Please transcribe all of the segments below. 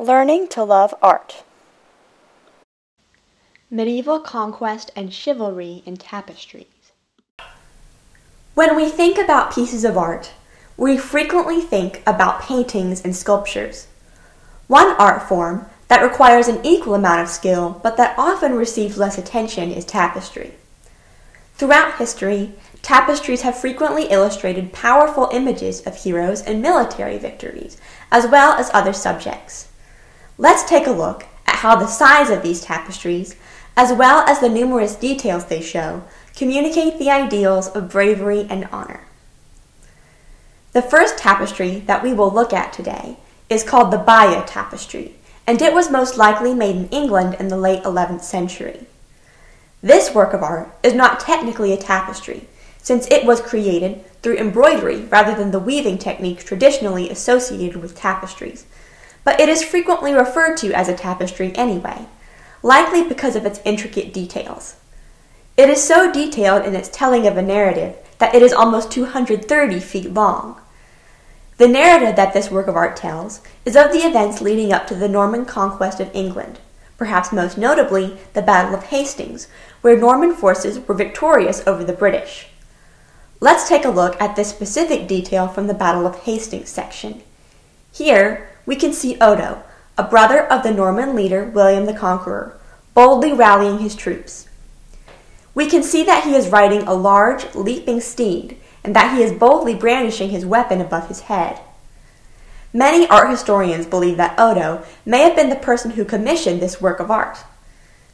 Learning to love art. Medieval conquest and chivalry in tapestries. When we think about pieces of art, we frequently think about paintings and sculptures. One art form that requires an equal amount of skill but that often receives less attention is tapestry. Throughout history, tapestries have frequently illustrated powerful images of heroes and military victories, as well as other subjects. Let's take a look at how the size of these tapestries, as well as the numerous details they show, communicate the ideals of bravery and honor. The first tapestry that we will look at today is called the Bayeux Tapestry, and it was most likely made in England in the late 11th century. This work of art is not technically a tapestry, since it was created through embroidery rather than the weaving technique traditionally associated with tapestries, but it is frequently referred to as a tapestry anyway, likely because of its intricate details. It is so detailed in its telling of a narrative that it is almost 230 feet long. The narrative that this work of art tells is of the events leading up to the Norman conquest of England, perhaps most notably the Battle of Hastings, where Norman forces were victorious over the British. Let's take a look at this specific detail from the Battle of Hastings section. Here, we can see Odo, a brother of the Norman leader William the Conqueror, boldly rallying his troops. We can see that he is riding a large, leaping steed, and that he is boldly brandishing his weapon above his head. Many art historians believe that Odo may have been the person who commissioned this work of art.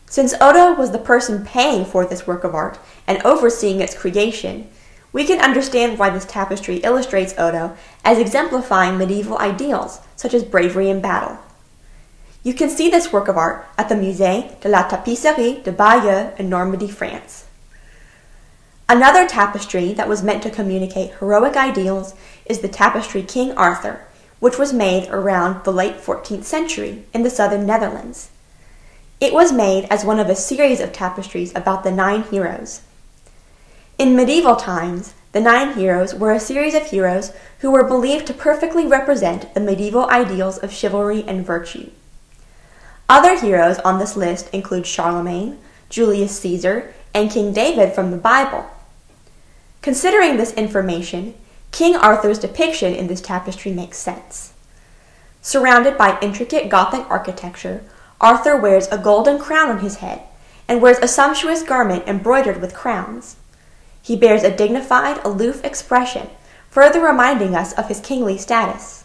Since Odo was the person paying for this work of art and overseeing its creation, we can understand why this tapestry illustrates Odo as exemplifying medieval ideals, such as bravery in battle. You can see this work of art at the Musée de la Tapisserie de Bayeux in Normandy, France. Another tapestry that was meant to communicate heroic ideals is the tapestry King Arthur, which was made around the late 14th century in the southern Netherlands. It was made as one of a series of tapestries about the 9 heroes. In medieval times, the 9 heroes were a series of heroes who were believed to perfectly represent the medieval ideals of chivalry and virtue. Other heroes on this list include Charlemagne, Julius Caesar, and King David from the Bible. Considering this information, King Arthur's depiction in this tapestry makes sense. Surrounded by intricate Gothic architecture, Arthur wears a golden crown on his head and wears a sumptuous garment embroidered with crowns. He bears a dignified, aloof expression, further reminding us of his kingly status.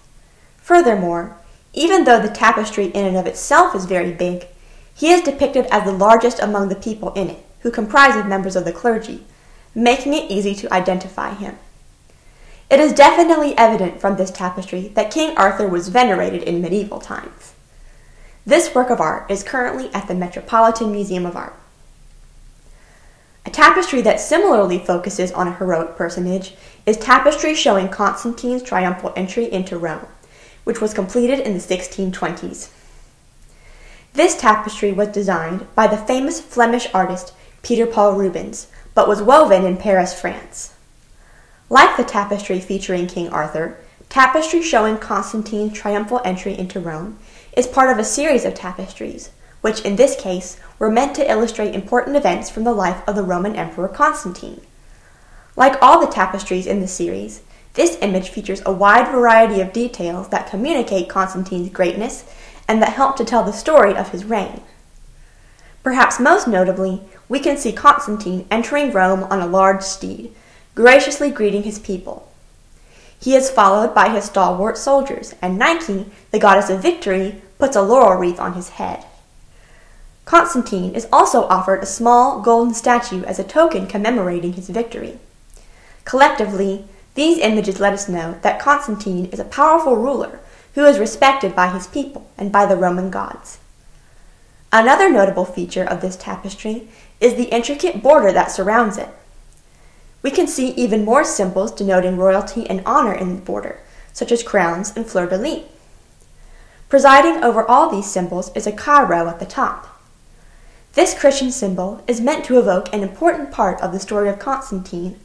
Furthermore, even though the tapestry in and of itself is very big, he is depicted as the largest among the people in it, who comprises members of the clergy, making it easy to identify him. It is definitely evident from this tapestry that King Arthur was venerated in medieval times. This work of art is currently at the Metropolitan Museum of Art. A tapestry that similarly focuses on a heroic personage is tapestry showing Constantine's triumphal entry into Rome, which was completed in the 1620s. This tapestry was designed by the famous Flemish artist Peter Paul Rubens, but was woven in Paris, France. Like the tapestry featuring King Arthur, tapestry showing Constantine's triumphal entry into Rome is part of a series of tapestries, which in this case were meant to illustrate important events from the life of the Roman Emperor Constantine. Like all the tapestries in the series, this image features a wide variety of details that communicate Constantine's greatness and that help to tell the story of his reign. Perhaps most notably, we can see Constantine entering Rome on a large steed, graciously greeting his people. He is followed by his stalwart soldiers, and Nike, the goddess of victory, puts a laurel wreath on his head. Constantine is also offered a small golden statue as a token commemorating his victory. Collectively, these images let us know that Constantine is a powerful ruler who is respected by his people and by the Roman gods. Another notable feature of this tapestry is the intricate border that surrounds it. We can see even more symbols denoting royalty and honor in the border, such as crowns and fleur-de-lis. Presiding over all these symbols is a Cairo at the top. This Christian symbol is meant to evoke an important part of the story of Constantine,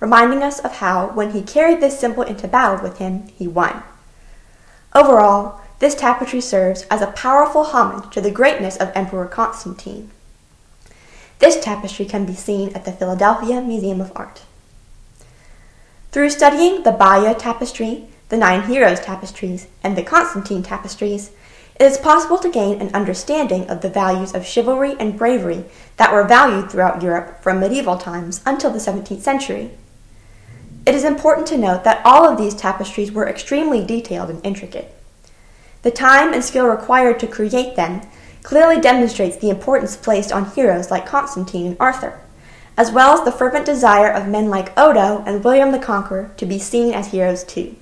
reminding us of how, when he carried this symbol into battle with him, he won. Overall, This tapestry serves as a powerful homage to the greatness of Emperor Constantine. This tapestry can be seen at the Philadelphia Museum of Art. Through studying the Bayeux Tapestry, the Nine Heroes Tapestries, and the Constantine Tapestries, it is possible to gain an understanding of the values of chivalry and bravery that were valued throughout Europe from medieval times until the 17th century. It is important to note that all of these tapestries were extremely detailed and intricate. The time and skill required to create them clearly demonstrates the importance placed on heroes like Constantine and Arthur, as well as the fervent desire of men like Odo and William the Conqueror to be seen as heroes too.